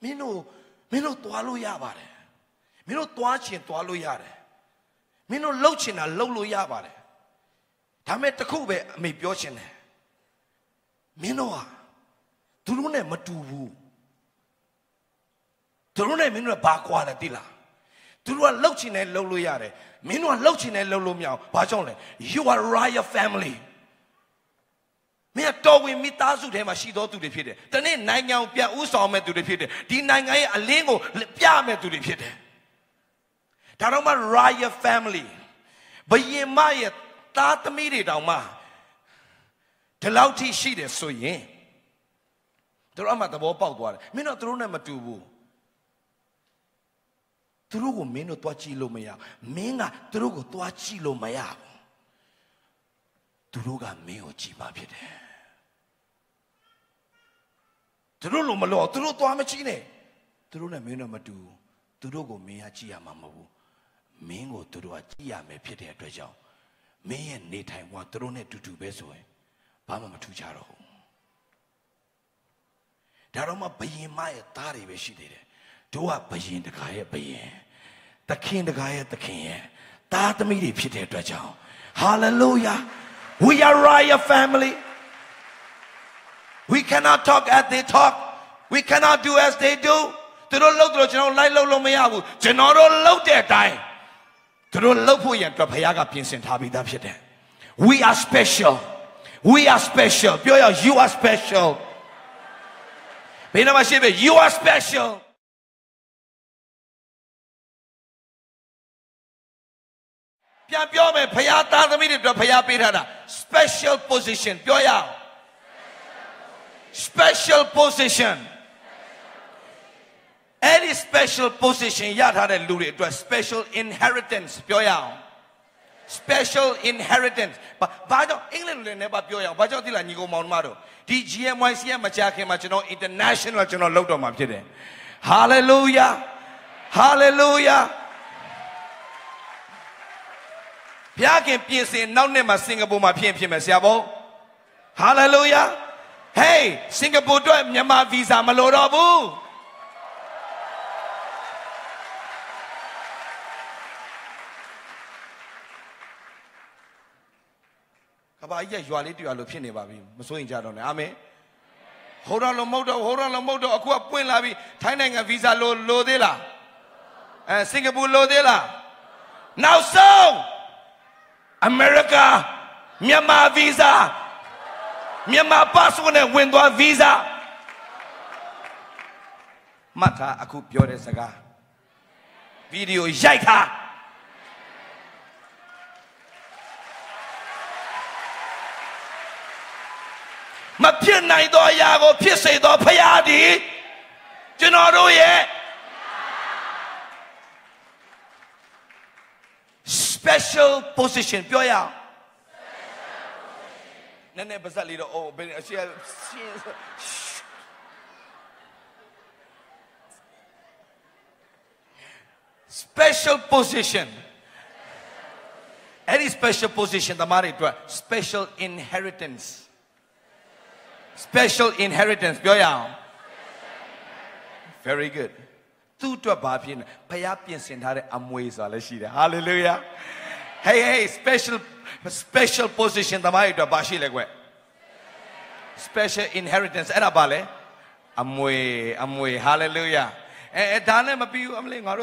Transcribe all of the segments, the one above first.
Mino tualu yabare. Mino tuachin tualu yare. Mino lochina lolo yabare. Tame takube me biochine. Minoa turune matuvu. Turune mino bakwa la dila. Turua lochine lolo yare. Mino lochine lolo miao. Pajole, you are royal family. Me a dog with me tazu de Mashido to the pit. The name nine young Pia Usame to the pit. Denying a lingo, Piame to the pit. Tarama Raya family. But ye my tata meet Alma. Telauti she so ye. The Rama the Bopa water. Mino Truna Matubu. Trugo Mino Tuachilo Maya. Mina Trugo Tuachilo Maya. Turuga meo chiba pide. Turulu malo, turu to amachine. Turuna mena madu, turugo mea chia mamabu. Mingo turua chia me pide treasure. Me and Nathan want turune to do besoe. Pama tucharo. Daroma bay my tari where she did. Tua bay in the kaya bay. The king the kaya the king. Tata midi pide treasure. Hallelujah. We are Raya family. We cannot talk as they talk. We cannot do as they do. We are special. We are special. You are special. You are special. Special position. Special position. Any special position. Special inheritance. Special inheritance. But England never Pioya. But you Nigo Monmaro. DGMYCM Machake Machino International Loto today. Hallelujah. Hallelujah. Hallelujah. Hey, Singapore do Myanmar visa malorobu. Kabaya yuali tu alu pine babi. Musuin jadon. Amen. Hora lo modo. Aku apuin labi. Thailand visa lo de la. Singapore lo de la. Now so. America, Myanmar visa, Myanmar passport and window visa. Mata aku piore saga. Video yaita. Ma pin nai do yago pise do payadi. Jinoru ye. Special position. Pioya. Nene bazali do oh ben asia. Special position. Any special position the married special inheritance. Special inheritance. Pioya. Very good. Hallelujah. Hey, special position. Special inheritance. Amway. Hallelujah. I'm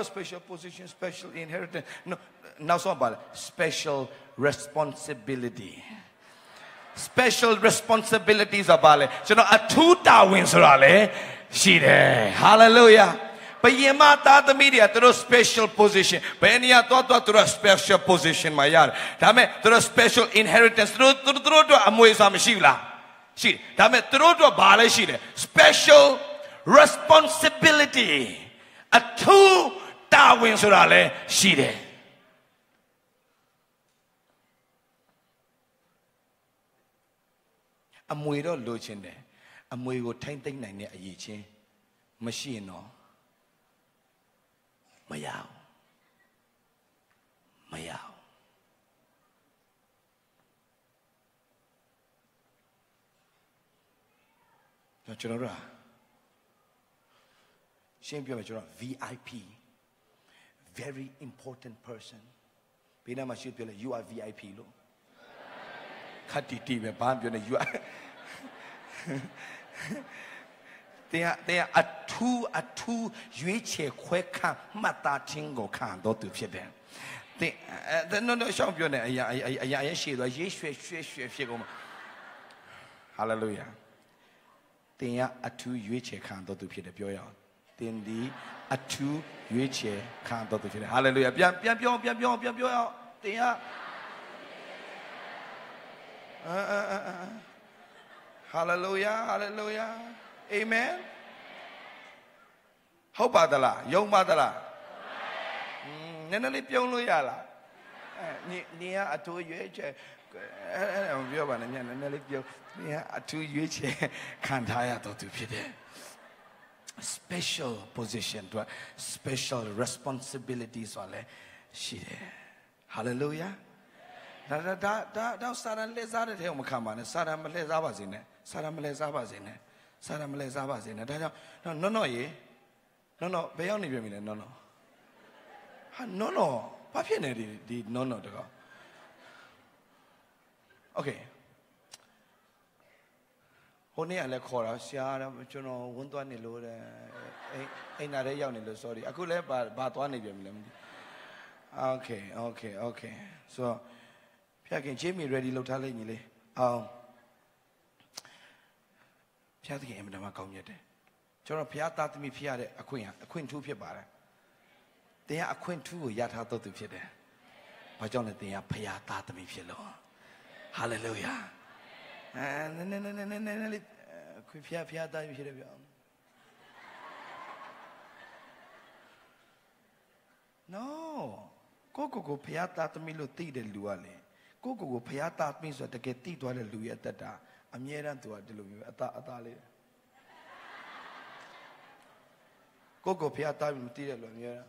special position, special inheritance. No, now so about special responsibility. Special responsibilities about so no a 2,000 rale. Hallelujah. But Yemata the media through a special position. But any thought through a special position, my yard. Dame through a special inheritance through to Amuizam Shila. She Dame through to Bale Shile. Special responsibility. A 2,000 Surale Shide. Amuiro Luchine. Amuigo Tainting Nanya Yichi. Machino. Mayao. VIP, very important person. You are VIP, lo. You are. There are two Hallelujah. There are two Hallelujah. Hallelujah. Hallelujah. Amen. How about the la? Young Madala. Nenali Pion Luyala. Near a 2 year chair. Near a 2 year chair. Can't hire to be there. Special position, special responsibilities. She there. Hallelujah. That Sarah Lezard at him come on. Sarah Maleza was in it. Sarah Maleza was in it. Sarah Maleza was in it. No, ye. No, beyond you mean no. No, Papian did no. Okay. Only I like Cora, Siara, you know, one to any load, another young, sorry. I could have but one of them. Okay. So, Piakin, Jimmy ready, Lotalini. Piakin, Madame Community. Piata to me, Piare, a queen to Piabara. They are a queen to Yatato to Piede. But Jonathan, a Piata to me, Pielo. Hallelujah. And then Piata, no, Coco Piata to me, Luti del Duale. Coco Piata means that the Getty to Alleluia Tata, Amira to Adelu. Coco Piata material on here.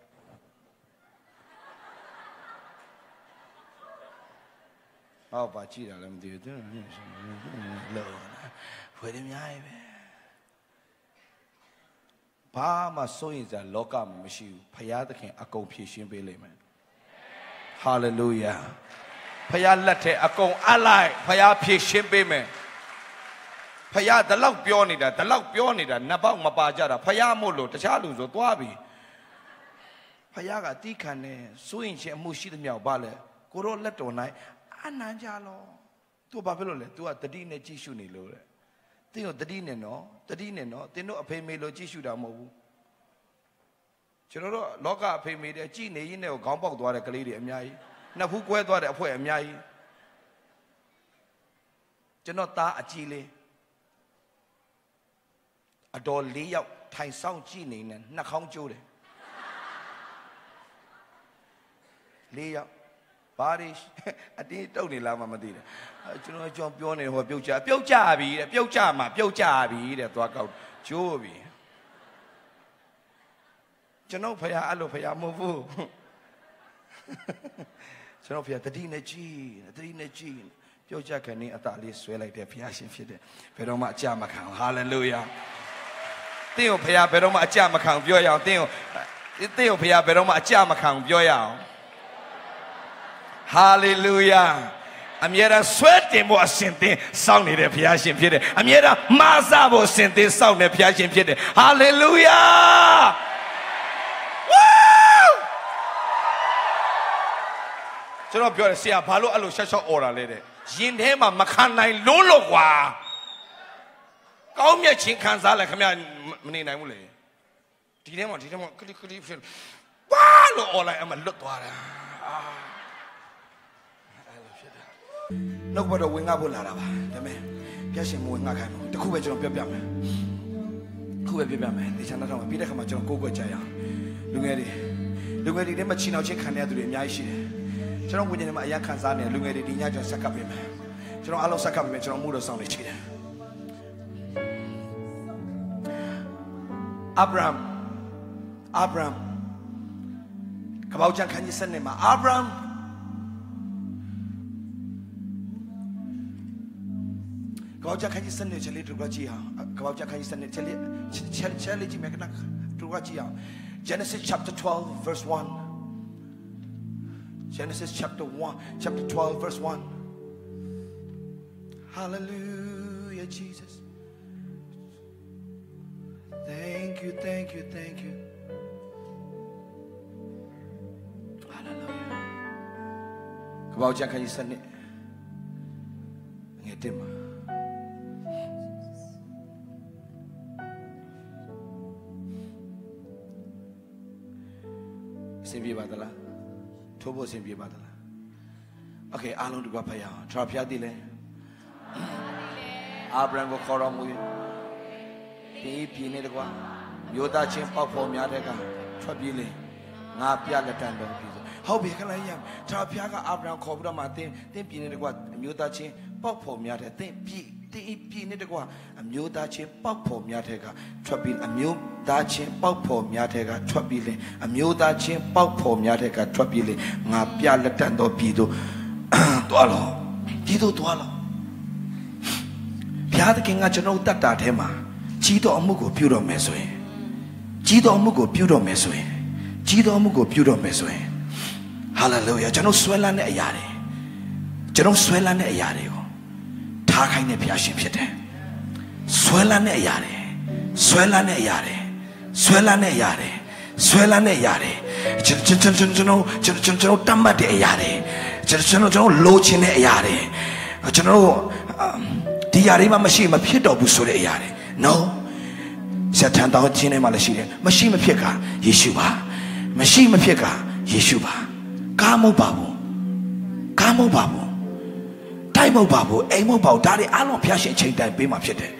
Oh, but she don't do it. Lord, where am I? Palma so is a locum machine. Payata can accomplish in Belém. Hallelujah. Payalate, a con ally, Payapi Shimbeme. Paya the love beyondida, Nabang Mabajara, Payamolo, the Chalus or Dwabi Payaga Tikane, Swinch and Mushid Mia Bale, Goro Letonai, Anajalo, to Babylon, to at the Dine Chishuni Lore. Tino the Dine no, they know a pay me Logishudamu. Chero Loga pay me the Gene in the Gombok to a Kaliri Miai, Nabuque to a Poe Miai Genota Achille. A doll lay out Thai sound genie and Nakong Jode. Lay out Parish. I didn't tell you, Lama Madina. You know, John Bione or Piochabi, that walk out Jovi. Janopaya, Alopaya, Movu. Janopia, the Dina Jean. Piocha can eat at least swear like their Piashi Fide. Peroma Jamakan, hallelujah. Ethiopia, Beroma, Jamacang, Vioya, Ethiopia, Beroma, Jamacang, Vioya. Hallelujah. I'm yet a sweating was sent in sound in the Piachian Peter. I'm yet a Maza was sent in sound in the Piachian Peter. Hallelujah. Woo! So, no, Pure, see a Palo Alusha or a lady. Jin him a Macanai Lolowa. Come here, Chinkanzala, come here. Menina mule. Di demo. Kuli film. Wah, lo orang amat lot tuara. Nak buat winga bola apa? Tapi biasa winga kan. Tapi kuat jono biar. Kuat biar. Di sana ramai. Bila kami jono kuat jaya. Lungai di macam Cina macam Kenya tu dia nyai sih. Jono punya macam ayam kanzan ya. Lungai di nyai jono sakap ni. Jono alam sakap ni. Jono muda sang lecik. Abraham, kabaujan kanji senema. Abraham, kabaujan kanji senema. Chali tu gaji ha. Kabaujan kanji senema. Chali ji mekanak. Genesis chapter 12 verse 1. Genesis chapter 12 verse 1. Hallelujah, Jesus. Thank you, thank you, thank you. Hallelujah. Kebawahan kaji seni ngetim. Simbi badala, thobo simbi badala. Okay, along to papaya. Trapya dile. Abraham ko khora mugi. Pii pii ne dekwa. Yoda chim perform yade ka. Trapya le. Ngapya le tan dong pii. How be kala yam? Trapya ka Abraham khobra matin. Tin pii ne dekwa. Yoda chim perform yade. Tin pii ne dekwa. Yoda chim perform yade ka. Trapya amyo. Touching pop for Miatega, Trapile, a mule touching pop for Miatega, Trapile, Napia Latando Pido, Dualo, Pido Dualo. Piat King Achano Tatema, Chido Amugo Puro Mesue, Chido Amugo Puro Mesue, Chido Amugo Puro Mesue. Hallelujah, Jano Suelan Ayare, Jano Suelan Ayareo, Takane Piashi Pete, Suelan Ayare, Suelan Ayare. Suelane yare, suelane yare. Chino tambate yare. Chino low chine yare. Chino diari ma machine ma piedo busure yare. No, satan down chine malashire. Machine ma pieka Yeshua. Machine ma pieka Yeshua. Kamo babu, kamo babu. Taimo babu, aimo babu. Dari alon piashin ching dai be ma piede.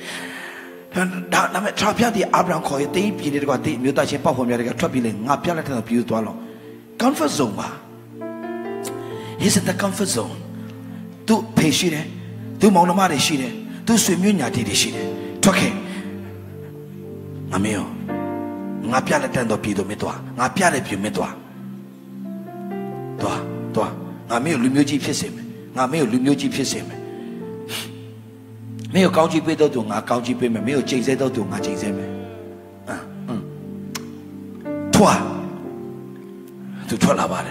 Namet trapia the Abraham Coy, they beat what they mutation pop from America, troubling, Napialatan of Putualo. Comfort zone. He's in the comfort zone. Do pay shide, do monomari shide, do swimunia did shide. Talking. Amio Napialatan of Pido Metua, Napiale Pumetua. Toa, Toa, Namio Lumuji Fisim, Namio Lumuji Fisim. 没有高级杯都懂啊，高级杯没；没有 JZ 都懂啊，JZ 没。啊，嗯，错，就错喇叭嘞，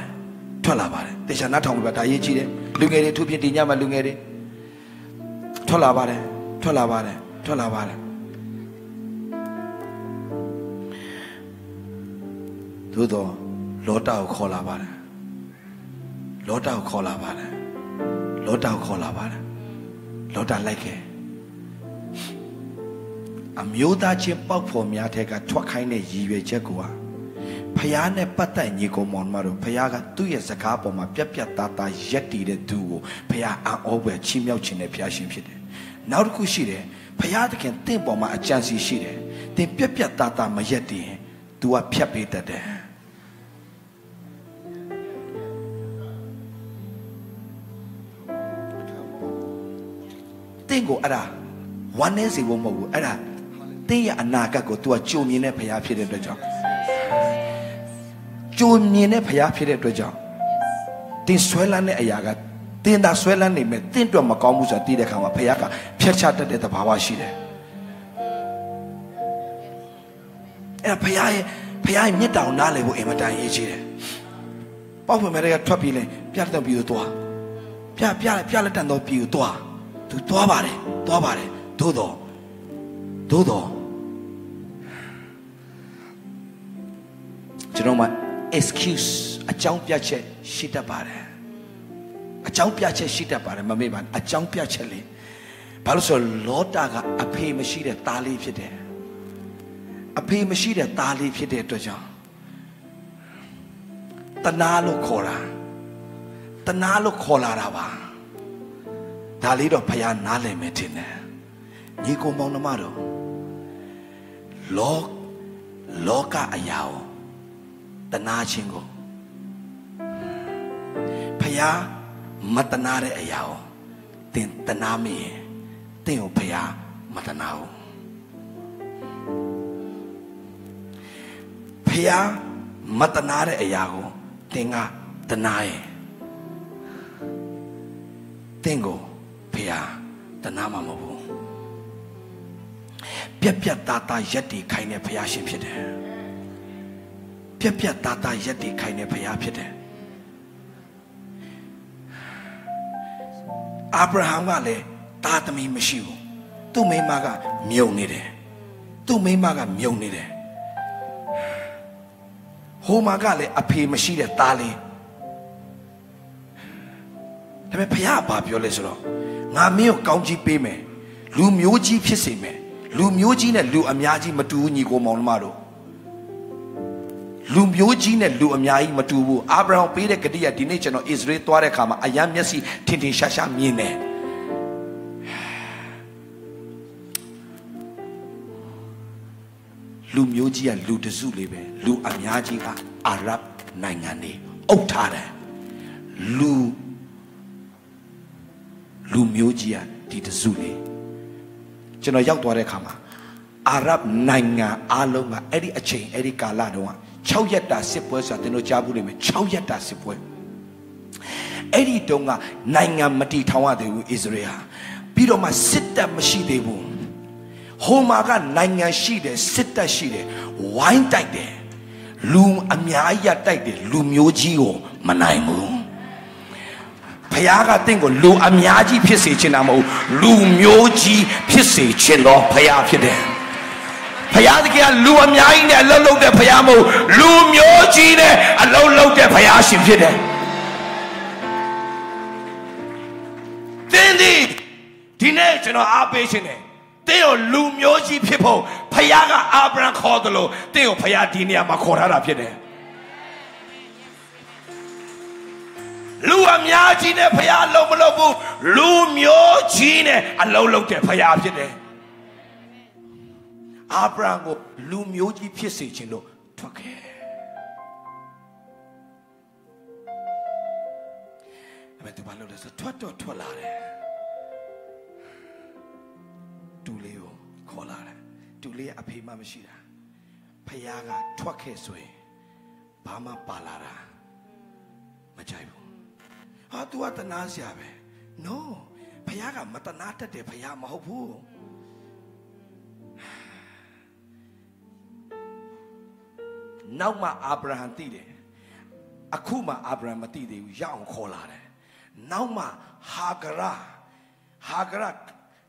错喇叭嘞。等下拿桶来打野鸡嘞，龙眼嘞，土片地伢嘛龙眼嘞，错喇叭嘞，错喇叭嘞，错喇叭嘞。都懂，老大有靠喇叭嘞，老大有靠喇叭嘞，老大有靠喇叭嘞，老大 like。 I'm Yoda Chipok for me. I take a Twakine Yue Jacua. Payane Pata Nico Monmaro, Payaga 2 years a cap on my Pepia Tata Yeti the duo, Paya and over Chimio Chinepia Shimshide. Now Kushide, Payat can think on my chance shide. Then Pepia Tata Mayeti do a Pepita there. Tingo Ada, 1 year will move Ada. They are Naga go to a Junior Nepaya period of job. Junior Nepaya period of job. Tin Swellan Ayaga, Tin that Swellan name, Tin to Macamusa did a Kama Payaka, Piachata de the Pawashide. And Payai met down Nalevo Emata Yjide. Papa Maria Tropile, Piatan Butoa. Pialatan of Butoa. To Tobare, Tobare, Todo. Todo. You know my excuse. A chang piace shita pare. A chang piace shita pare. My man. A chang piace le. Paluso lotaga apay machine tali pide. Apay machine tali pide toja. Tanalo kora. Tanalo kola rava. Talido payan nale metine. Niko monomaro. Lok loka ayao tana chingo phaya matana re ayao tin tana me tin o phaya matana o phaya matana re ayao tinga tanae tingo phaya tana ma mo Pia Tata Yeti kind of Payashim. ပြက်ပြက်သားသားရက်တည်ခိုင်တဲ့ဘုရားဖြစ်တယ်အာဗြဟံကလည်းသားသမီးမရှိဘူးသူ့မိန်းမကမြုံနေတယ်သူ့မိန်းမကမြုံနေတယ်ဟိုမှာကလည်းအဖေမရှိတဲ့သားလေးဒါပေမဲ့ဘုရားဘာပြောလဲဆိုတော့ငါမင်းကိုကောင်းချီးပေးမယ်လူမျိုးကြီးဖြစ်စေမယ်လူမျိုးကြီးနဲ့လူအများကြီးမတူညီကိုမောင်နှမတို့လူမျိုးကြီးနဲ့လူအများကြီးမတူဘူးအာဗြဟံပေးတဲ့ဂတိကဒီနေ့ကျွန်တော်အစ္စရေးသွားတဲ့အခါမှာအယံမျက်စိထင်ထင်ရှားရှားမြင်တယ်လူမျိုးကြီးကလူတစုလေးပဲလူအများကြီးကအာရပ်နိုင်ငံတွေအုပ်ထားတယ်လူမျိုးကြီးကဒီတစုလေးကျွန်တော်ရောက်သွားတဲ့အခါမှာအာရပ်နိုင်ငံအားလုံးကအဲ့ဒီအချိန်အဲ့ဒီကာလတုန်းက6ရက်တာစစ်ပွဲဆိုတာသင်တို့ကြားဘူးလိမ့်မယ်6ရက်တာစစ်ပွဲအဲ့ဒီတုန်းကနိုင်ငံမတီထောင်ရသေးဘူးအစ္စရေးဟာပြီးတော့မှစစ်တပ်မရှိသေးဘူးဟိုမှာကနိုင်ငံရှိတယ်စစ်တပ်ရှိတယ်ဝိုင်းတိုက်တယ်လူအများကြီးတိုက်တယ်လူမျိုးကြီးကိုမနိုင်ဘူးဘုရားကတင့်ကိုလူအများကြီးဖြစ်စေချင်တာမဟုတ်လူမျိုးကြီးဖြစ်စေချင်တော့ဘုရားဖြစ်တယ်ဘုရားတကယ်လူအများကြီးနဲ့အလုံးလုံးတဲ့ဘုရားမဟုတ်လူမျိုးကြီးနဲ့အလုံးလုံးတဲ့ဘုရားရှင်ဖြစ်တယ်တင်းဒီနေ့ကျွန်တော်အားပေးရှင်တယ်တင်းကိုလူမျိုးကြီးဖြစ်ဖို့ဘုရားကအာဗြဟံခေါ်တယ်လို့တင်းကိုဘုရားဒီနေရာမှာခေါ်ထားတာဖြစ်တယ်လူအများကြီးနဲ့ဘုရားလုံးမလုံးဘူးလူမျိုးကြီးနဲ့အလုံးလုံးတဲ့ဘုရားဖြစ်တယ်အာဗြဟံကိုလူမျိုးကြီးဖြစ်စေခြင်းလို့ထွက်ခဲ့အမေသူဘာလုပ်လဲဆိုထွက်လာတယ်သူလေးကိုခေါ်လာတယ်သူလေးအဖေမမရှိတာဘုရားကထွက်ခဲ့ဆိုရင်ဘာမှပါလာတာမကြိုက်ဘူးဟာသူကတနာစရာပဲ no ဘုရားကမတနာတတ်တယ်ဘုရားမဟုတ်ဘူးနောက်မှအာဗြဟံတည်တယ်အခုမှအာဗြဟံမတည်သေးဘူးရအောင်ခေါ်လာတယ်နောက်မှဟာဂရာ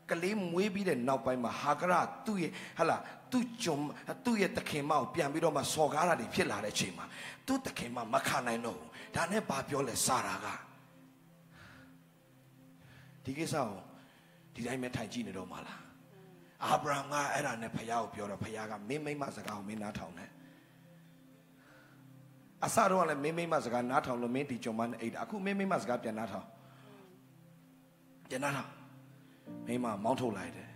ကလေးမွေးပြီးတဲ့နောက်ပိုင်းမှာဟာဂရာသူ့ရဲ့တခင်မကိုပြန်ပြီးတော့မှစော်ကားတာတွေဖြစ်လာတဲ့အချိန်မှာသူ့တခင်မမခံနိုင်တော့ဘူးဒါနဲ့ဘာပြောလဲစာရာကဒီကိစ္စကိုဒီတိုင်းပဲထိုင်ကြည့်နေတော့မှလားအာဗြဟံကအဲ့ဒါနဲ့ဖယားကိုပြောတော့ဖယားကမင်းမိမစကားကိုမင်းနားထောင်တယ်အစတော့လည်းမင်းမိမစကားနားထောင်လို့မင်းဒီကြုံမနဲ့အိတ်အခုမင်းမိမစကားပြန်နားထောင်မိမမောင်းထုတ်လိုက်တယ်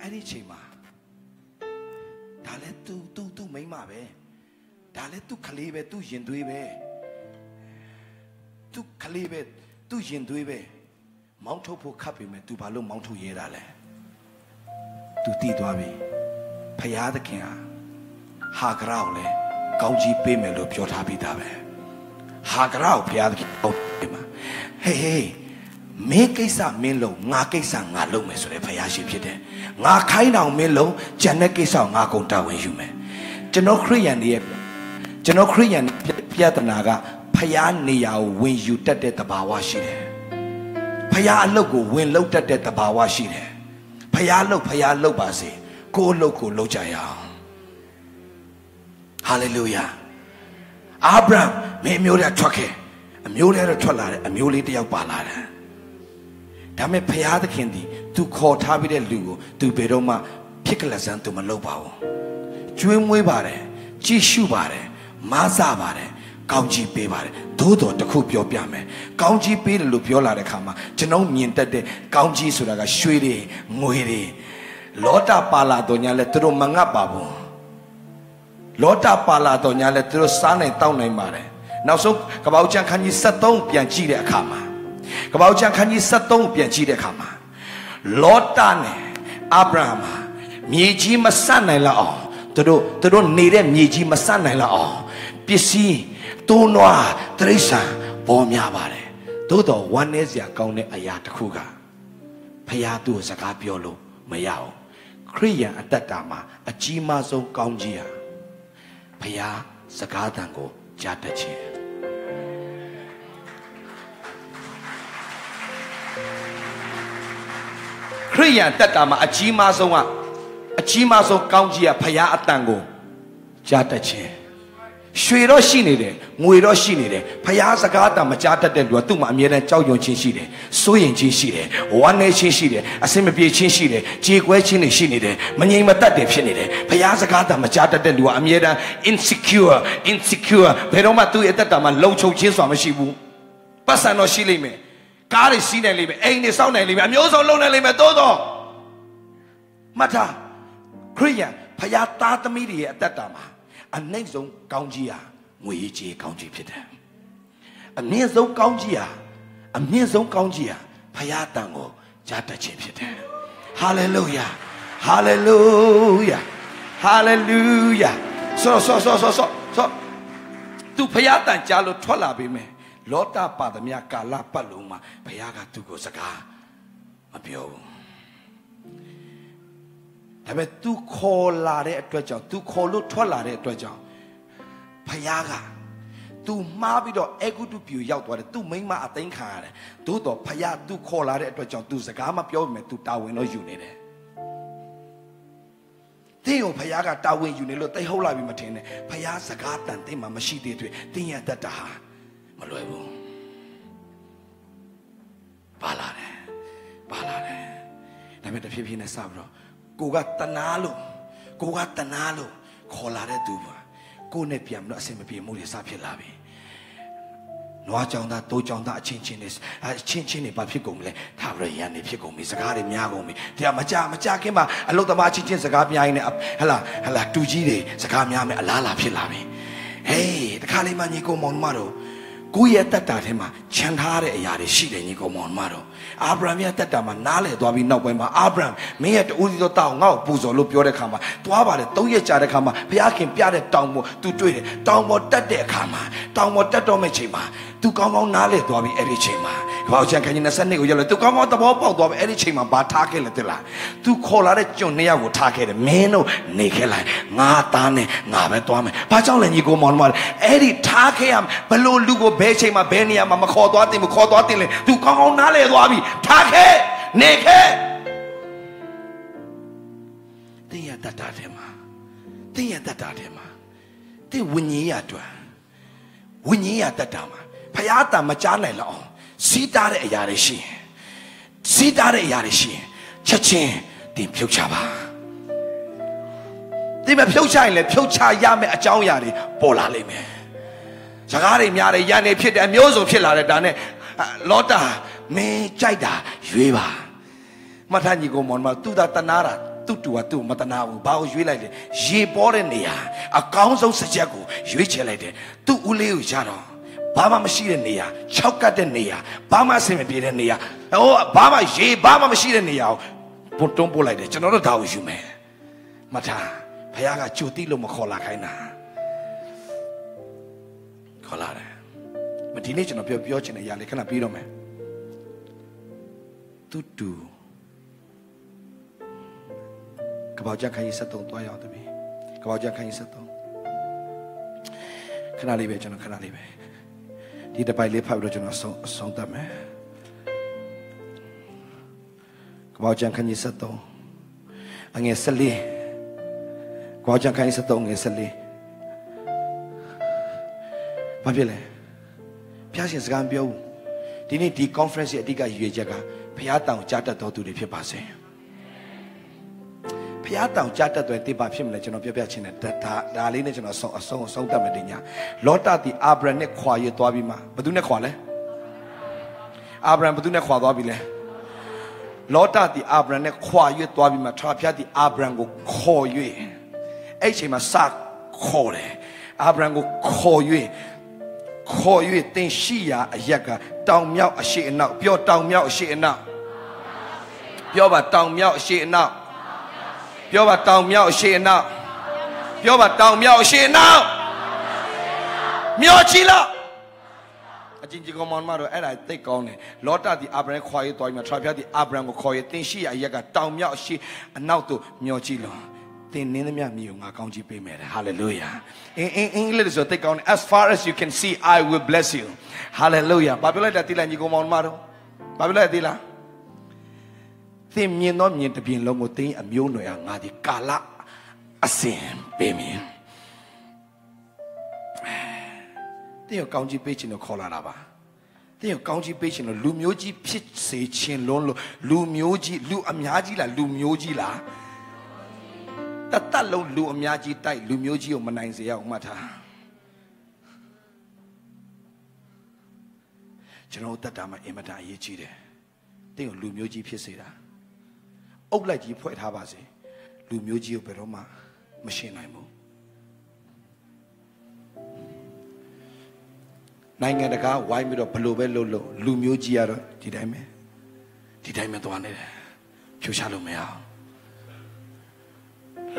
အဲ့ဒီချိန်မှာဒါလည်းသူ့မိမပဲဒါလည်းသူ့ခလေးပဲသူ့ရင်သွေးပဲမောင်းထုတ်ဖို့ခတ်ပေမဲ့သူဘာလို့မောင်းထုတ်ရဲတာလဲသူတည်သွားပြီဖယားသခင်ဟာဂရာကိုလည်းကောင်းကြီးပေးမယ်လို့ပြောထားပြီးသားပဲဟာဂရာကိုဖယားသခင်ဟုတ်တယ်မှာဟေးမင်းကိစ္စမင်းလုံးငါကိစ္စငါလုံးမယ်ဆိုတဲ့ဘုရားရှင်ဖြစ်တယ်ငါခိုင်းတော်မင်းလုံးဂျန်တဲ့ကိစ္စငါကုန်တာဝင်ယူမယ်ကျွန်တော်ခရစ်ယာန်ပြဿနာကဘုရားနေရာကိုဝင်ယူတတ်တဲ့သဘာဝရှိတယ်ဘုရားအလုပ်ကိုဝင်လုပ်တတ်တဲ့သဘာဝရှိတယ်ဘုရားလုပ်ပါစေကိုယ်အလုပ်ကိုလုပ်ကြရအောင်ဟာလေလုယာအာဗြဟံမင်းမျိုးတွေထွက်ခဲ့အမျိုးတွေတော့ထွက်လာတယ်အမျိုးလေးတယောက်ပါလာတယ်ဒါမဲ့ဘုရားသခင်ဒီသူခေါ်ထားပြီးတဲ့လူကိုသူဘယ်တော့မှဖြစ်ကလဆန်းသူမလုပ်ပါဘူးကျွေးမွေးပါတယ်ကြည့်ရှုပါတယ်မားစားပါတယ်ကောင်းချီးပေးပါတယ်သို့တော်တခုပြောပြမယ်ကောင်းချီးပေးတယ်လို့ပြောလာတဲ့ခါမှာကျွန်တော်မြင်တတ်တဲ့ကောင်းချီးဆိုတာကရွှေတွေငွေတွေလောတာပါလာတော်ညာလဲသူတို့မငတ်ပါဘူးလောတာပါလာတော်ညာလဲသူတို့စားနိုင်တောက်နိုင်ပါတယ်နောက်ဆုံးကပောက်ချန်ခန်းကြီး73ပြန်ကြည့်တဲ့အခါမှာကပောက်ချန်ခန်းကြီး73ပြန်ကြည့်တဲ့အခါမှာလောတာနဲ့အာဗြဟံမြေကြီးမဆန့်နိုင်လောက်အောင်သူတို့နေတဲ့မြေကြီးမဆန့်နိုင်လောက်အောင်ပစ္စည်းတူနွားတရိစ္ဆာန်ပေါ်များပါတယ်သို့တော်ဝမ်းနည်းစရာကောင်းတဲ့အရာတစ်ခုကဖယားသူ့ကိုစကားပြောလို့မရအောင်ခရိယန်အတ္တတာမှာအကြီးမားဆုံးကောင်းကြီးဟာ ဘုရားစကားတန်ကိုကြားတတ်ခြင်းခရိယန်တတ်တာမှာအကြီးမားဆုံးကောင်းကြီးကဘုရားအတန်ကိုကြားတတ်ခြင်းရွှေတော့ရှိနေတယ်ငွေတော့ရှိနေတယ်ဘုရားစကားတန်မကြားတတ်တဲ့သူကသူ့မှာအမြဲတမ်းကြောက်ရွံ့ခြင်းရှိတယ်စိုးရင်ခြင်းရှိတယ်ဝမ်းနည်းခြင်းရှိတယ်အဆင်မပြေခြင်းရှိတယ်ကြေကွဲခြင်းတွေရှိနေတယ်မငြိမ်မသက်တွေဖြစ်နေတယ်ဘုရားစကားတန်မကြားတတ်တဲ့သူကအမြဲတမ်း insecure ဘယ်တော့မှသူ့ရဲ့အသက်တာမှာလုံခြုံခြင်းဆိုတာမရှိဘူးပတ်စံတော့ရှိလိမ့်မယ်ကားတွေစီးနိုင်လိမ့်မယ်အိမ်တွေစောင့်နိုင်လိမ့်မယ်အမျိုးစုံလုံနိုင်လိမ့်မယ်သို့တော့မှတ်ထားခရိယန်ဘုရားသားသမီးတွေရဲ့အသက်တာမှာအနိုင်ဆုံးကောင်းကြီးဟာငွေကြီးကောင်းကြီးဖြစ်တယ်အမြင့်ဆုံးကောင်းကြီးဟာဘုရားတန်ကိုကြားတတ်ခြင်းဖြစ်တယ်ဟာလေလုယာဆိုသူဘုရားတန်ကြားလို့ထွက်လာပြီမယ်လောတာပါသမ ्या ကာလပတ်လုံးမှာဘုရားကသူ့ကိုစကားမပြောဘူးဒါပေမဲ့ तू ခေါ်လာတဲ့အတွက်ကြောင့် तू ခေါ်လို့ထွက်လာတဲ့အတွက်ကြောင့်ဘုရားက तू မှားပြီးတော့အကုတုပြူရောက်သွားတယ် तू မိမအသိခံရတယ်သို့တော့ဘုရား तू ခေါ်လာတဲ့အတွက်ကြောင့် तू စကားမပြောဘူးမယ် तू တာဝန်တော့ယူနေတယ်တင်းကိုဘုရားကတာဝန်ယူနေလို့တိတ်ဟုတ်လာပြီမထင်နဲ့ဘုရားစကားတန်တင်းမှမရှိသေးတဲ့အတွက်တင်းရတတ်တာဟာမလွယ်ဘူးပါလာတယ်ဒါပေမဲ့တဖြည်းဖြည်းနဲ့စပြီးတော့ကိုကတနာလို့ခေါ်လာတဲ့သူပါကိုနဲ့ပြန်မလို့အဆင်မပြေမှုတွေစဖြစ်လာပြီ။နွားကြောင်သားတိုးကြောင်သားအချင်းချင်းတွေဘာဖြစ်ကုန်မလဲ။ဒါပဲရန်နေဖြစ်ကုန်ပြီစကားတွေများကုန်ပြီ။တရားမကြခင်မှာအလုတ်သမားချင်းချင်းစကားပြိုင်နေဟလာတူကြီးတွေစကားများမယ်အလားလာဖြစ်လာပြီ။ဟေးတခါလေးမှညီကောင်မောင်မတော်ကိုရဲ့တတ်တာထဲမှာခြံထားတဲ့အရာတွေရှိတယ်ညီကောင်မောင်မတော်အာဗြဟံရဲ့တတ်တာမှာနားလည်သွားပြီးနောက်ပိုင်းမှာအာဗြဟံမင်းရဲ့တူဦးစီတော့တောင်းငါ့ကိုပူဇော်လို့ပြောတဲ့ခါမှာသွားပါတယ်၃ရက်ကြာတဲ့ခါမှာဘုရားခင်ပြတဲ့တောင်ပေါ် तू တွေ့တယ်တောင်ပေါ်တက်တဲ့အခါမှာတောင်ပေါ်တက်တော့မယ့်ချိန်မှာ तू ကောင်းနားလည်သွားပြီးအဲ့ဒီချိန်မှာကပောက်ချန်ခန်းကြီး22ကိုရောက်လို့ तू ကောင်းသဘောပေါက်သွားပြီးအဲ့ဒီချိန်မှာဘာထားခဲ့လဲသိလား तू ခေါ်လာတဲ့ကျွန်နှစ်ယောက်ကိုထားခဲ့တယ်မင်းတို့နေခဲ့လိုက်ငါသားနဲ့ငါပဲသွားမယ်ဘာကြောင့်လဲညီကောင်မောင်မတော်အဲ့ဒီထားခဲ့ရဘလို့လူကိုဘယ်ချိန်မှာဘယ်နေရာမှာမခေါ်သွားတင်မခေါ်သွားတင်လဲ तू ကောင်းနားလည်သွားပြီးထားခဲ့နေခဲ့တင်ရတတ်တာထဲမှာတင်ဝิญญาတတ်တာမှာဖျားတာမကြားနိုင်လောက်အောင်စီးတာတဲ့အရာတွေရှိရင်ချက်ချင်းတင်ဖြုတ်ချပါတင်မဖြုတ်ချရင်လည်းဖြုတ်ချရမယ့်အကြောင်းအရာတွေပေါ်လာလိမ့်မယ်စကားတွေများတယ်ရန်နေဖြစ်တယ်အမျိုးစုံဖြစ်လာတယ်ဒါနဲ့လောတာမင်းကြိုက်တာရွေးပါမထညီကောင်မောင်မသူသာတနာတာသူ့တူကသူ့မတနာဘူးဘာကိုရွေးလိုက်လဲရေပေါ်တဲ့နေရာအကောင်းဆုံးစကြက်ကိုရွေးချယ်လိုက်တယ်သူ့ဦးလေးကိုရတော့ဘာမှမရှိတဲ့နေရာ၆ကတ်တဲ့နေရာဘာမှအဆင်မပြေတဲ့နေရာဟိုဘာမှရေဘာမှမရှိတဲ့နေရာကိုပုတ်တွန်းပို့လိုက်တယ်ကျွန်တော်တို့ဒါကိုယူမယ်မထဘုရားကကြိုတိလို့မခေါ်လာခိုင်းတာခေါ်လာတယ်မဒီနေ့ကျွန်တော်ပြောချင်တဲ့အရာလေးခဏပြီးတော့မယ်တူကပောက်ကြခန်းကြီး73သွားရအောင်တပည့်ကပောက်ကြခန်းကြီး73ခဏလေးပဲဒီတပိုက်လေးဖတ်ပြီးတော့ကျွန်တော်ဆုံးသတ်မယ်ကပောက်ကြခန်းကြီး73အငယ်14ကပောက်ကြခန်းကြီး73ငယ်14ဘာဖြစ်လဲဖျားရှင်စကားပြောဘူးဒီနေ့ဒီ conference ရဲ့အဓိကရည်ရွယ်ချက်ကဘုရားတောင်ကြားတတ်တော်သူတွေဖြစ်ပါစေဘုရားတောင်ကြားတတ်တဲ့တိပါဖြစ်မလဲကျွန်တော်ပြောပြချင်တယ်ဒါလေးနဲ့ကျွန်တော်အဆုံးတတ်မယ်တင်ညာလောတာတီအာဗြဟံနဲ့ခွာရသွားပြီးမှဘယ်သူနဲ့ခွာလဲအာဗြဟံဘယ်သူနဲ့ခွာသွားပြီလဲလောတာတီအာဗြဟံနဲ့ခွာရသွားပြီးမှထာဖျားတီအာဗြဟံကိုခေါ်၍အဲ့ချိန်မှာစခေါ်တယ်အာဗြဟံကိုခေါ်၍တင်ရှိရာအရက်ကတောင်မြောက်အရှေ့အနောက်ပြောတောင်မြောက်အရှေ့အနောက်မျောချီလောက်အချင်းချင်းကောင်မတော်အဲ့ဒါသိကောင်းတယ်လောတာဒီအာဗြဟံခွာရေးသွားပြီးမှထရာဖျားဒီအာဗြဟံကိုခေါ်ရေးတင်ရှိရာအရက်ကတောင်မြောက်အရှေ့အနောက်သို့မျောချီလောက် Hallelujah. In English, as far as you can see, I will bless you. Hallelujah.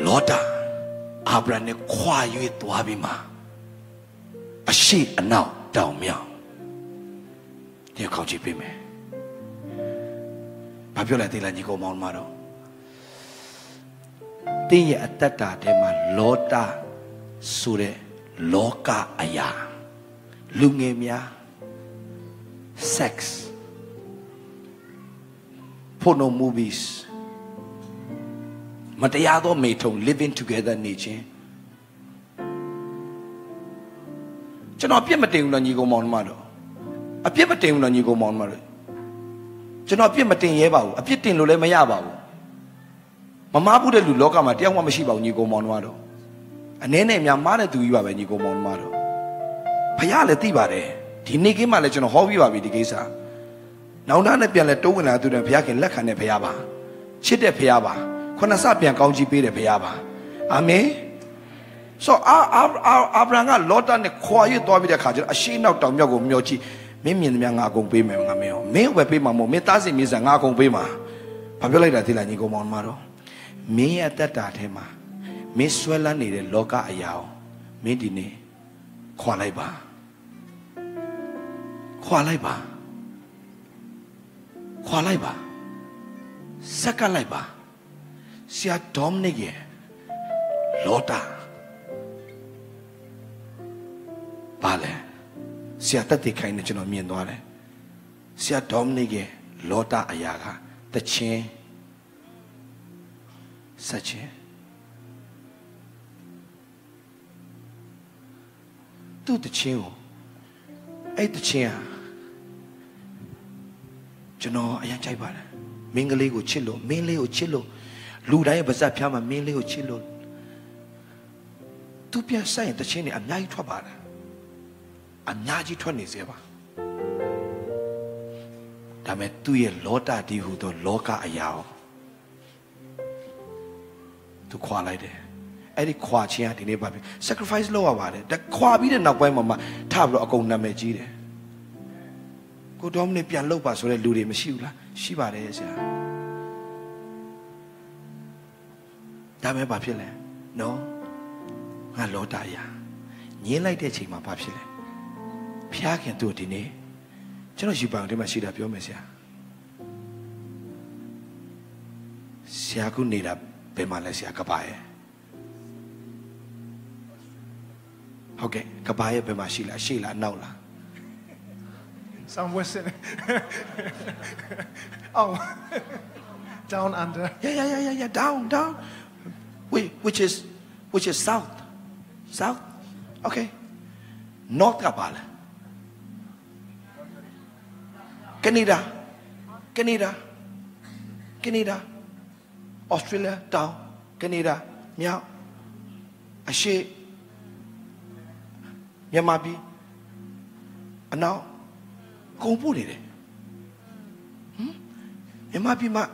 Lota abrane kwa yue tuabima ashi anao dao miao. Tiyo kauji pime. Babiola tila niko maun maro. Tiyo atata tema lota sure loka aya lungemia sex porno movies. Matayado metong living together nature. Chano apya mateng na nigo mon maro. Apya mateng na nigo mon maro. Chano apya mateng yebao. Apya mateng lule mayabao. Mama bude luloka matiyang mamashibao nigo mon maro. Anene miyamane tuiwa ba nigo mon maro. Payale ti bare. Dini kima le chano hobby ba bidi kesa. Nauna na piyale togo na tudo na piyakin lakane piyaba. Chide piyaba. Amen. So Abraham Lota ne quiet to be the country. A she now Tom Yago Miochi, Mimi and Yangago Pima, May Webima, Momentazi means an Ago Pima. Pabula Tilanigo Monmaro. Me at that Tatema. Miss Swella needed Loca Ayao. Medine Kualaiba Kualaiba Kualaiba Sakalaiba. Siya Tom nige Lota Pale Siya tati kain na chino miyan doare Siya Tom nige Lota ayaga Tache Sache Tu tache o Ay tache a Chino ayan chay pala Mingali o chilo Mingali o chilo Luda was up Yama merely or chilled. To be a sign the chain and night to a bar. And Naji 20s ever. Dametu Lota di who don't loca a yao to quality. Eddie Quachian in a baby. Sacrifice lower about it. The Quabi did not buy Mamma Tablo Agon Namejide. Go Domine Pian Lopas or a Lude Messula. She bought it. Dame papile, no, alota ya. Ni like the chima papile. Pia can do dine. Chano shibang de mashida pio mesia. Siaku nida bemalesia kabaye. Okay, kabaye bemashila, shila, naula. Somewhere sitting. Oh, down under. Yeah, down. Which is south, okay, north kapal, Canada, Australia down, Canada, meow, ashe, Yamabi, and now, Kumpuni, Yamabi ma,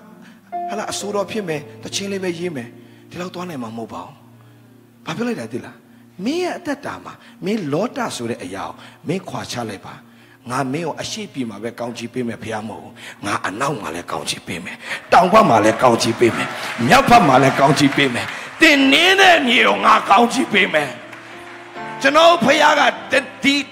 hala asuro pime, the chile me yime. Tilaw tuan ay mamobao. Papilay datila. May atatama. May lota sure ayaw. May kwachalay pa. Nga mayo asipi ma be kaunji pime piyamo. Nga anaw ma le kaunji pime. Tangwa ma le kaunji pime. Nyapa ma le kaunji pime. Tinine niyo nga kaunji pime. Jeno Payaga, the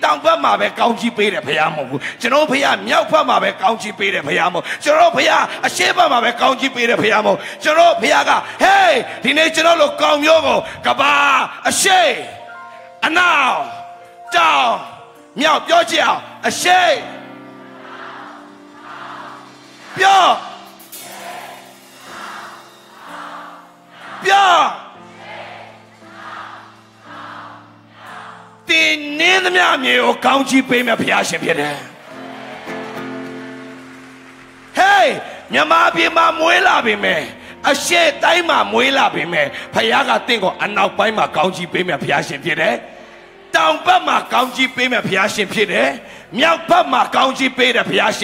Tambama, the county paid a Payamo, Jeno Paya, Nyapama, the county paid a Payamo, Jero Paya, a Shebama, the county paid a Payamo, Jero Payaga, hey, the national of Kamyogo, Kaba, a Shay, and now, down, Nyap Yojia, a Shay, Pia, Pia. The name of county payment piash. Hey, Yamabi Mamuela be me. A shed Taima Muela be me. Payaga Tingo and now by my county payment piash. Down Bama county payment piash. Miao Bama county paid a piash.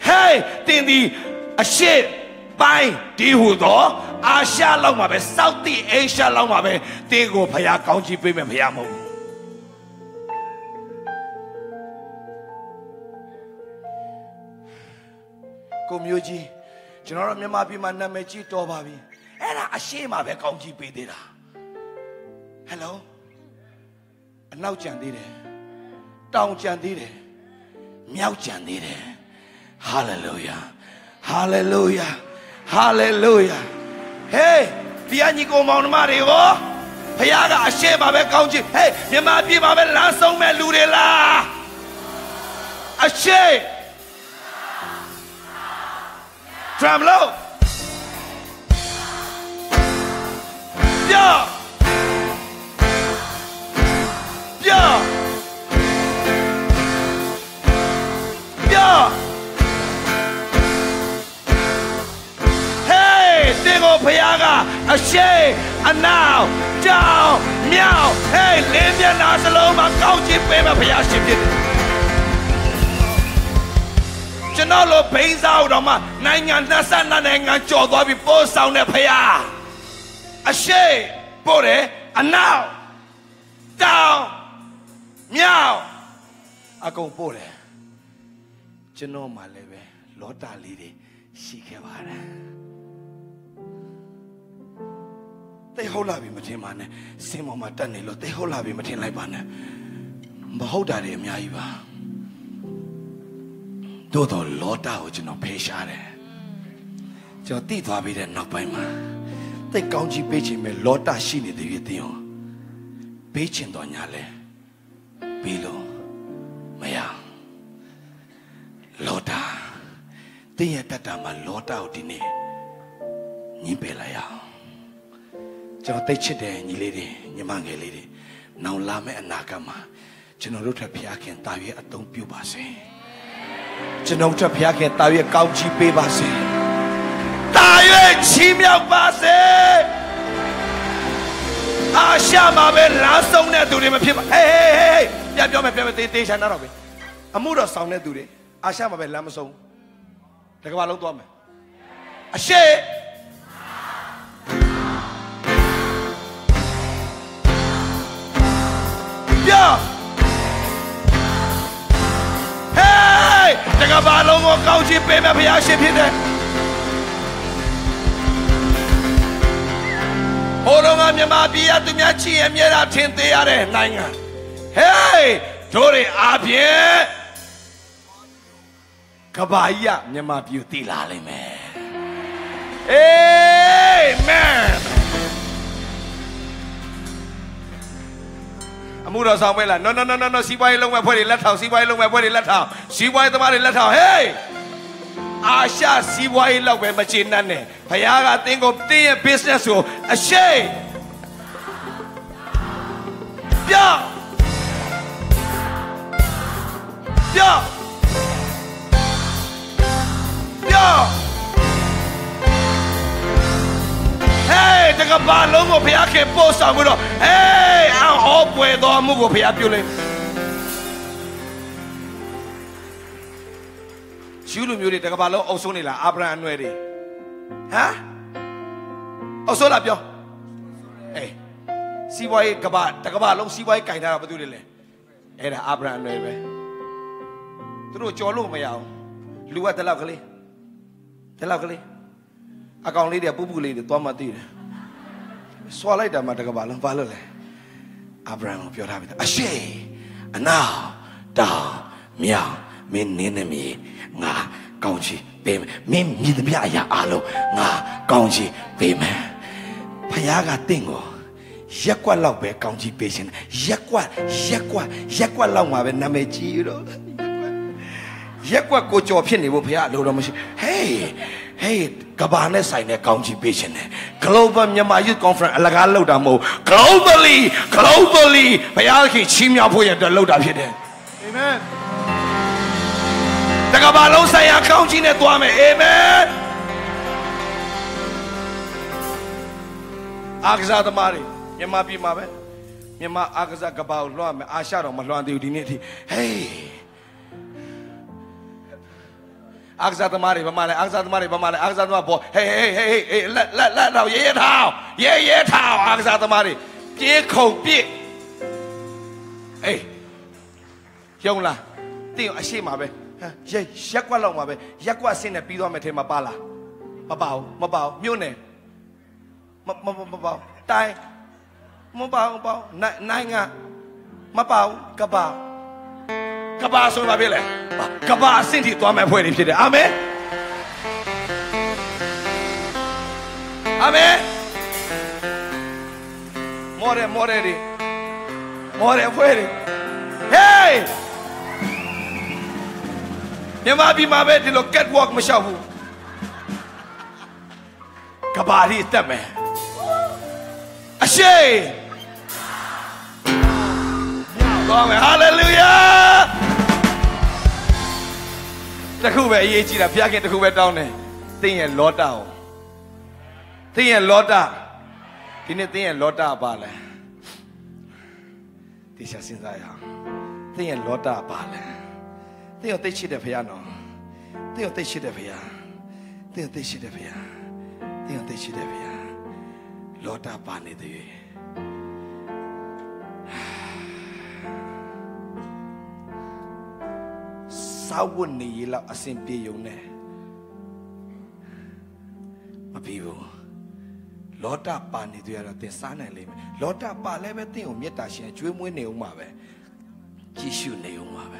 Hey, Tindy a shed. By Dihudo, Asia Lamabe, Southeast Asia Lamabe, Tingo Paya county payment piamo. Community, General Memabi, Manamechi, Tobabi, and I shame of a county pedida. Hello? And now Chandide, Down Chandide, Meow Chandide. Hallelujah, hallelujah, hallelujah. Hey, Pianico Mount Mario, Payaga, a shame of a county. Hey, Memabi, Mabelanso Meludela, a shame. Drum low. Yeah. Yeah. Yeah. Hey, Dingo Payaga, a shay, and now, Jow, meow. Hey, leave your nose alone, my coachy paper payashi. General pays out on my 9 and Joe before sound a pair. A shay, bore, and now down, meow. I go bore. General Maleve, Lota Lady, she came out. They hold up in Matiman, Simo Matanilo, they hold up in Matinaiban. Behold, I am Yaiva. Do the Lord out in a patient. Your teeth are beaten up by man. They count you pitching me, Lord, I see the video. Pitching Donale, Bilo, Maya, Lota, they at that time a lot out in it. Nibelaya. Your teacher, you lady, you mangy lady. Now Lame and Nakama, General Piak and Tavi at Don Pubase. Genota Piak and Tavia Kauchi Pebase. Tavia Chimia Base. Ashama last on that duty. Hey, hey, hey, hey, hey, hey, hey, hey, hey, hey, hey, hey, hey, hey, hey, the Gabalong or Kauji Pay Mabiashi Pide Oroma Mabia to Miachi and Yera Tintiare Nanga. Hey, Tori Abye Kabaya Nema Beauty Lali Man. Amen. Amura Samuela, no, see why long my body let out, see why long my body let out, see why the body let out, hey! Asha, see why love my machine, Nane, Payaga, think of the business, so a shade! Yeah! Yeah! Yeah! Hey, the Gabalong of Piake post, I will, hey! Hope we don't move up here. Chulu muri taka balo osoni la abra anuere, huh? Osola pio. Hey, see why taka balo see why kainara baduri le. Era abra anuere. Turo cholu mayao. Luwa telakali. Akong lidi abubu lidi tuamati. Swalai dama taka balo le. Abraham of your habit. Ashe, now, da, mia, min enemy, na, county, payment, min, midbia, alo, na, county, payment. Payaga tingo, Jacqua Laube, county patient, Jacqua Lama, and Namechiro, Jacqua coach of Penny will pay out the machine. Hey, hey, Cabana sign a county patient. Global Yamayut conference, Lagalo Damo, globally, Payaki, Chimia, the load of it. Amen. The Cabalo say a county network, amen. Agza the Mari, Yama be my Yama Agza Gabal Lam, I shadow Malon de Udinity. Hey Agza the Mari, Mamma, Agza the Mari, Mamma, Agza the Mabo. Hey, let now, yet how, yet how, Agza the Mari, dear cold bit. Hey Yongla, dear Ashimabe, Yakwalomabe, Yakwa seen a pedometer Mabala, Mabao, Mune. Mabaw, tay, mabaw, nainga, mabaw, kabaw, kabaw so mabile, kabaw sinti to ame pwede pide, amen, amen. More pwede. Hey, yemabi mabe di lo catwalk mashabu, kabaw di teme. Ashe! Hallelujah! The Hoover, ye cheat up, Yakin, the Hoover down there. Thing and lot out. Thing and lot up. Anything and lot up, Bale. This is in Zaya. Thing and lot up, Bale. They'll teach it a piano. They'll teach it a piano. They'll teach it a piano. They'll teach it a piano. Lota pani de Sawuni la asimpi yone. My people, Lota pani de la Tessana lim, Lota palevati o metashi, dream winning umabe, Kishu ne umabe.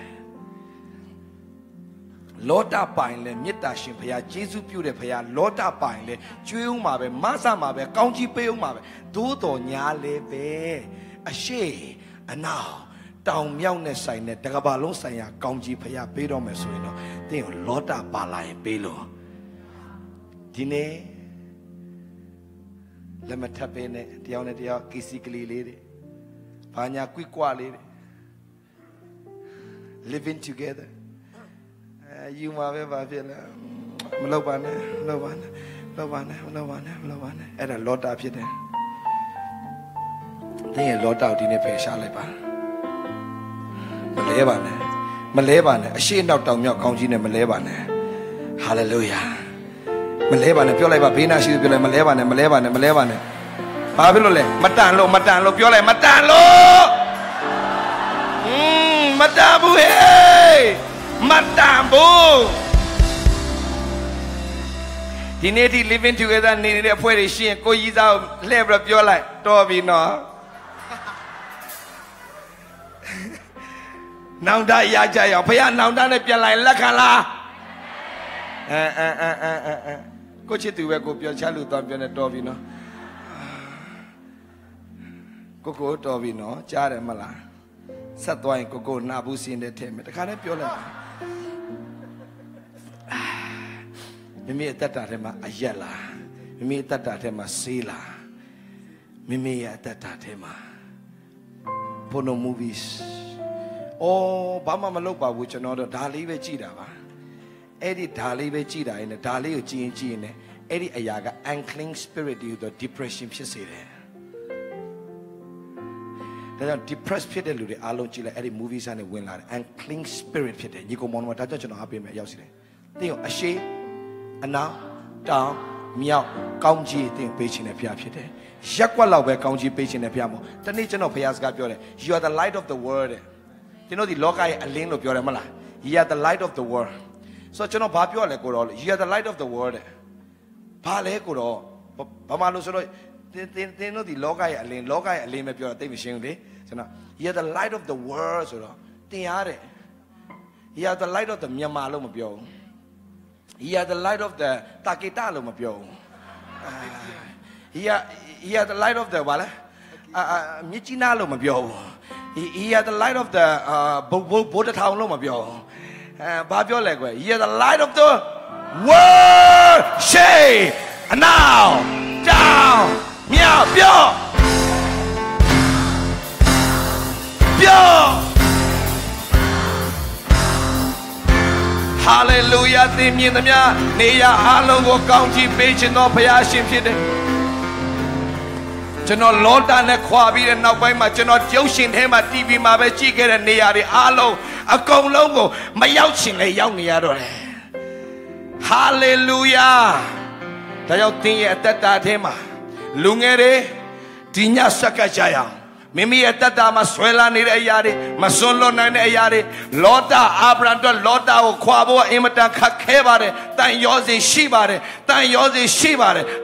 Lota pine, metashi, paya, Jesu pure paya, Lota pine, Jumabe, Masa mabe, County Payumabe, Dudo Nyalebe, Ashe, and now, down Yawne sign, the Gabalo sign, County Paya, Pedo Mesuino, they Lota Bala and Belo. Dine Lemetapene, Diana Kisikli lady, Panya Quiqua lady, living together. You ma be ba phit la mlaup ba ne at a lot up phit den thing a lot out di ne phe sha lai ba ma le ba ne a shin naw taw myaw kaung chi ne ma le ba ne hallelujah ma le ba ne pyo lai ba be na shi pyo lai ma le ba ne ba phit lo le ma tan lo pyo lai ma tan lo ma ta bu he Matambo. The native living together needed a poetry. She and go use out labor of your life. Toby, no. Now that Yajaya, Paya, now that you're like Lakala. Go to where go your childhood on your Toby, no. Coco Toby, no. Charamala. Satwine Coco Nabusi in the team. The kind of your life. Mimi tata tema ayala, mimi tata tema sila, mimi tata tema porno movies. Oh, bama maloba which another dali vechida ba. Edi dali vechida ina dali uchi ina. Edi ayaga ankling spirit you the depression pshesire. They are depressed people who are alone. Edi movies and win like ankling spirit people. You go monwa tajo chano happy me yausire. They are ashamed. And now, down, meow, county, thing, patient, and piapite. Jacquala, county, patient, and piamo. The nature of Piazgapiore. You are the light of the world. You know the logai alien of Yoremala. You are the light of the world. So, you know, Papiole Goro, you are the light of the world. Pale Goro, Pamalusoro, they know the logai alien of your thing, He had the light of the world. He had the light of the Myanmar. He had the light of the Takita. He had the light of the Michina. He had the light of the Buddha Town. He had the light of the world. Shay! And now, down! Meow! Meow! Hallelujah, the Minamia, Nea Halo County, Beijing, no Payashim, General Lordan, the Quabi, and now by my General Joshin, him at TV, my Chicken, and Nea, the Halo, a Kong Longo, my Yoshin, a young Yadore. Hallelujah, the young thing at that time, Lungere, Tina Sakajaya. Mimi etata masuela ni ayare masollo na ni ayare lota abrando lota o kwabo imata khakebare tan yosi shibare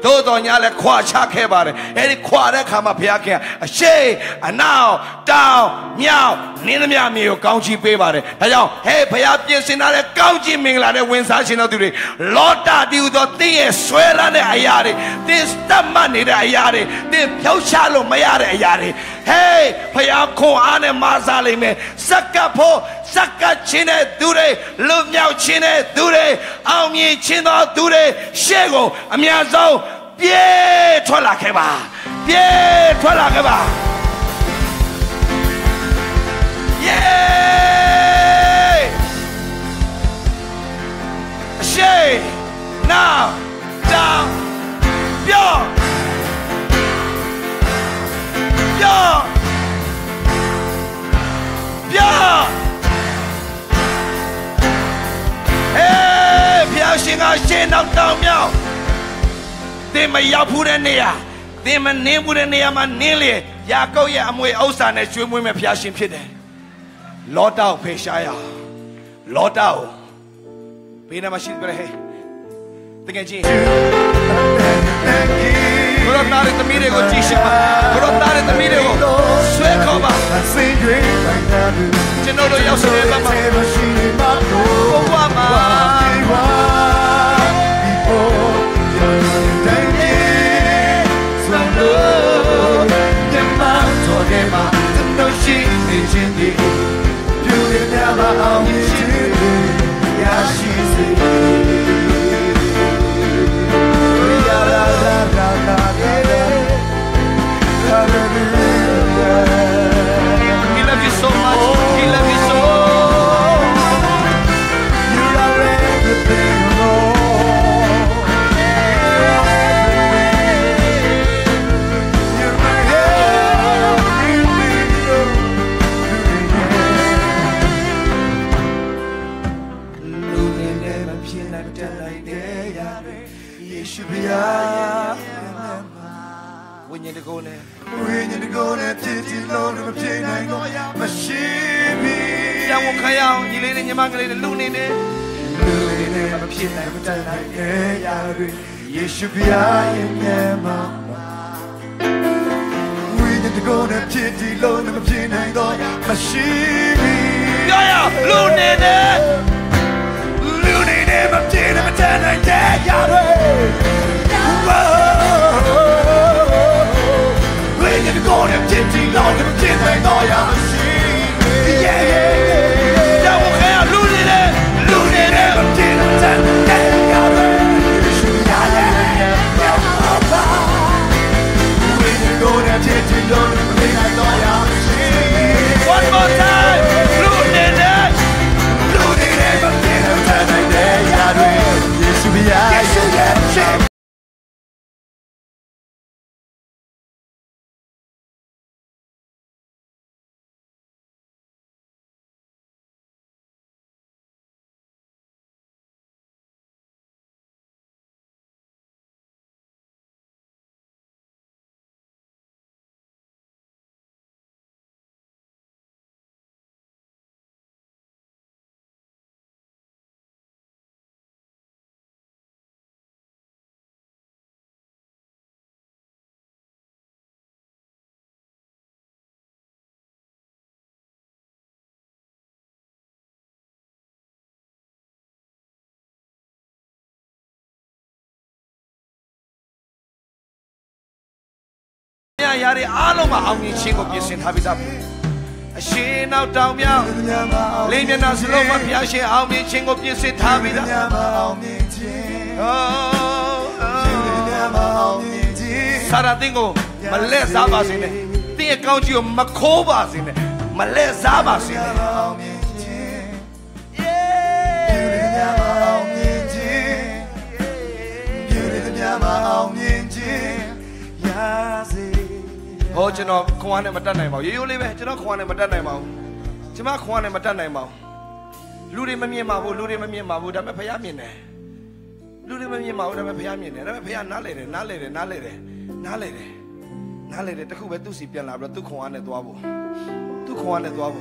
do donyale kwa chakebare eri kwa re khama phyakhya a she and now down meow ni na mya mi ko kaungji pebare da jao hey phya pyin na le kaungji mingla de win sa chin do tu de lota ti u do tin ye suela ni ayare this tamma ni ayare this phyausha lo maya de ayare. Hey, Payanko Ane Mazalime, Sakapo, Sakachine Dure, Lumyao Chine Dure, Aumi Chino Dure, Shego, Amiazo, Pie Tolakeba, Yay! Shay, now, down, Pio. Pia! Pia! Hey! Pia Shinga Shin out down meow! They may Yapurania, they may Nemurania Manili, Yako Yamwe Osan as you women Pia Shin Pide. Lord out, Peshaya. Lord out. Pina Machine Brehe. Think again. Corotare the middle of Tishima, Corotare the middle of Swekova, Genoa Yasurema, Obama, you should be in there, mama. We need to go to Titi, Lord, and one more time, Blue Nene, Blue Nene, yari alum ma auni chingo pyesin habida Ashin out down meow Lemya na sloma pyashi auni chingo pyesin habida Sara dingo malle zabasine tie kaunji o makhoba sine malle zabasine Oh, you know, Kwan and Matanamo. You live, you know, Kwan and Matanamo. Jama Kwan and Matanamo. Ludi Mamma, Ludi Mamma, would have a payamine. Ludi Mamma, would have a payamine. Never pay another, Nalade, Nalade, the Kuba to Sipiana, to Kwan and Dwabo. To Kwan and Dwabo.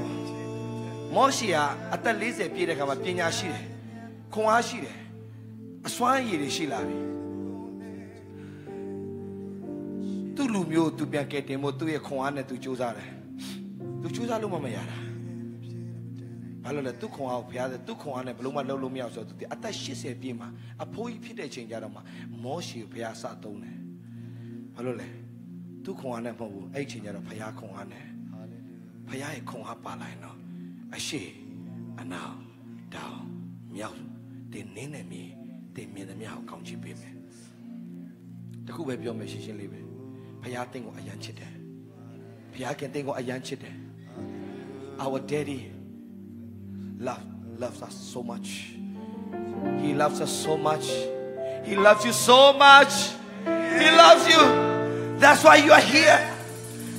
Mosia, at the least a Peter Kamapinashi, Kuashi, a swan yiri shilari. Tu lumio tu biang kete mo tu ye kuan tu choose lu mama yara. Balo le tu kuan au piada tu kuan le belum ada lu miao so tu ti atas sih sebima apoi pide cengjara ma moshi piada satu ne. Balo le tu kuan le mau ai cengjara paya kuan le paya kuan apa lain no asih anau dau miao te nene mi te mian miao kau cipi me. Taku berbiom me sih libe. Paya tengok ayam cede, paya kena tengok ayam cede. Our daddy loves us so much. He loves us so much. He loves you so much. He loves you. That's why you are here.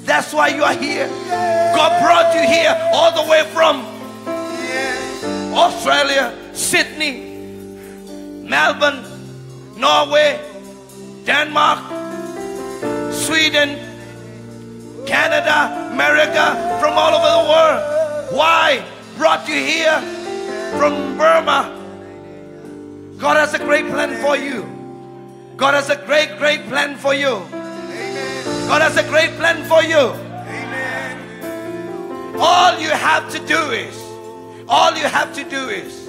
That's why you are here. God brought you here all the way from Australia, Sydney, Melbourne, Norway, Denmark, Sweden, Canada, America, from all over the world. Why? Brought you here from Burma. God has a great plan for you. God has a great, great plan for you. God has a great plan for you. All you have to do is, all you have to do is,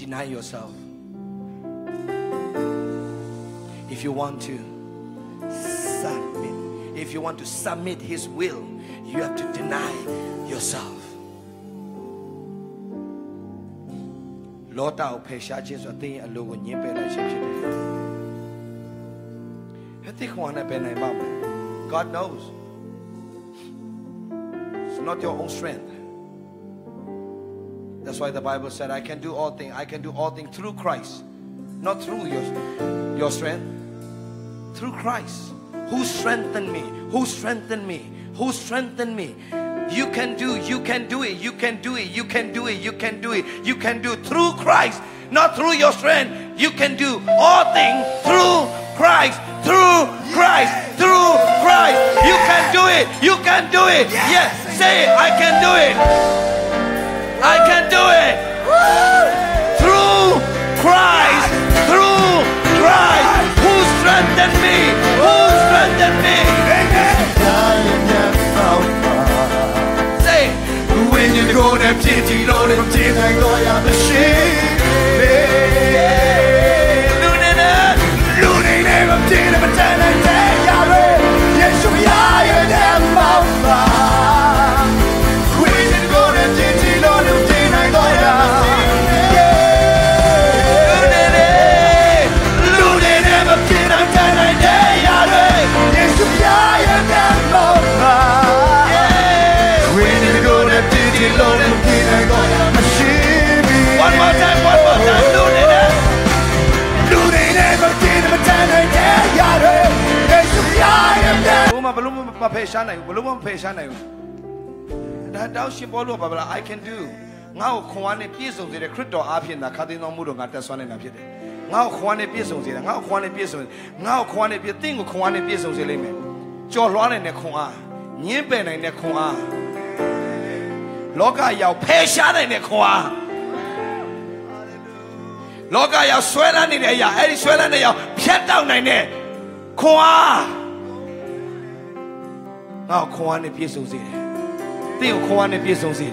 deny yourself. If you want to submit, if you want to submit His will, you have to deny yourself. Lord, our patience is a thing alone. God knows it's not your own strength. That's why the Bible said, "I can do all things. I can do all things through Christ, not through your strength." Through Christ, who strengthened me, who strengthened me, who strengthened me. You can do it, you can do it, you can do it, you can do it, you can do it through Christ, not through your strength. You can do all things through Christ, through Christ, through Christ. You can do it, you can do it. Yes, say it, I can do it. I can do it. Through Christ, through Christ. Strengthen me, oh strengthen me. Say, when you go to pity, don't empty, I go out the ship. Looting them, empty, but then I take your head. Yes, we are in them, Mama. When you go to pity, don't empty, I go out. I can do. Now, Kwane piece of the crypto apian, the Cadino Murunga, that's one in a pit. Now, Kwane piece of it, now Kwane piece of it, now Kwane piece thing, Kwane piece of the limit. Joe Ron and the Kua, Niben and the Kua Loga, your patient and the Kua Loga, your swelling in the air, any swelling in the air, shut down in the Kua. Now, Kwan and Piso Zid. Think of Kwan and Piso Zid.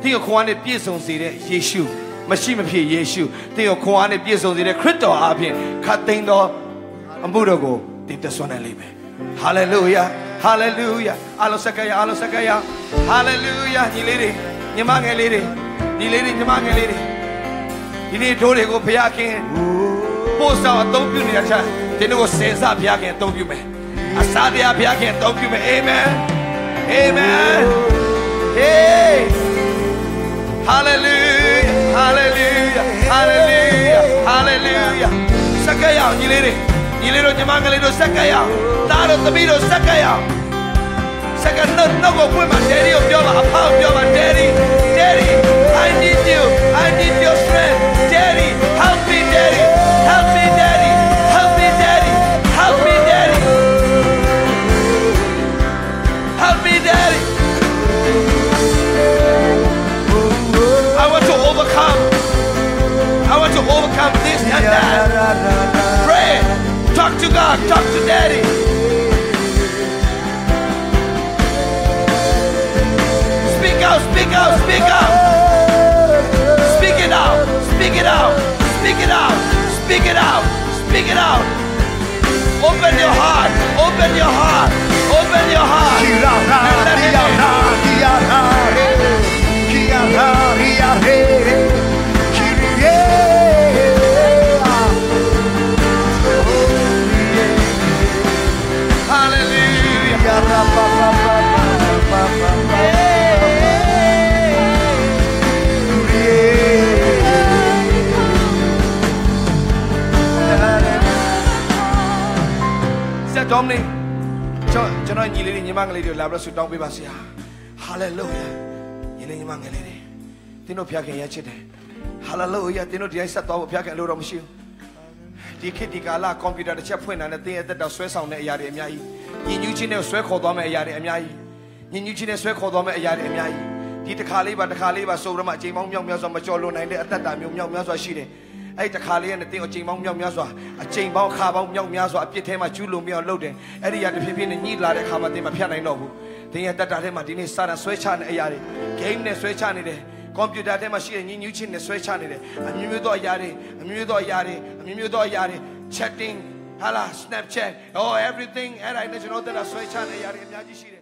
Think of Kwan and Piso Zid, Yeshu. မရှိမဖြစ်ယေရှုသင်ကိုခွန်အားနဲ့ပြည့်စုံစေတဲ့ခရစ်တော်အားဖြင့်ခတ်သိမ်းသောအမှုတော်ကိုသင်တည်ဆွမ်းနိုင်လိမ့်မယ်ဟာလေလုယာဟာလေလုယာအားလုံးစက္ကရာအားလုံးစက္ကရာဟာလေလုယာညီလေးတွေညီမငယ်လေးတွေညီလေးတွေညီမငယ်လေးတွေဒီနေ့တို့တွေကိုဘုရားခင်ပို့ဆောင်အသုံးပြုနေရချင်သင်တို့ကိုစင်စားဘုရားခင်အသုံးပြုမယ်အစာတရားဘုရားခင်အသုံးပြုမယ်အာမင်အာမင်ဟေးHallelujah, Hallelujah, Hallelujah, Hallelujah. Sakaya, nyilero jamangalero sakaya. Taro tabiro sakaya. Sakaya, no go with my daddy of your apart of my daddy. Daddy, I need you. I need your strength. Daddy, help me, daddy. Help me, daddy. Help me, daddy. Help me, daddy. Help me, daddy. To overcome this and that. Pray. Talk to God. Talk to Daddy. Speak out. Speak out. Speak out. Speak it out. Speak it out. Speak it out. Speak it out. Speak it out. Open your heart. Open your heart. Open your heart. Dominic, John, and Yelena, Yamangle, your labors, you don't be Basia. Hallelujah. Yelena, Yamangle, Tino Piaca, Yachid. Hallelujah, Tino Diasa, Piaca, and Ludomishi. Dikit, Dikala, computer, the chaplain, and the day that the Swiss on Yari Yai. In Eugene, Swekhodome, Yari Yai. In Eugene, Swekhodome, Yari Yai. Did the Kaliba, the Kaliba, Sobrama, Jimon, Young Miazo, Majolo, and at that time, Young Miazo Shide.At the Kali and the thing of Jimon Yamazwa, a Jimon Kabam Yamazwa, a Pitema, Julumia loaded, and he had the people in need like Hamadima Piana Nobu. They had that Dima Dini Sana Swechan Ayari, came the Swechanide, computer machine in Yuchin the Swechanide, and Mudo Yari, and Mudo Yari, and Mudo Yari, chatting, Hala, Snapchat, oh, everything, and I mentioned all that Swechan Ayari and Yadishire.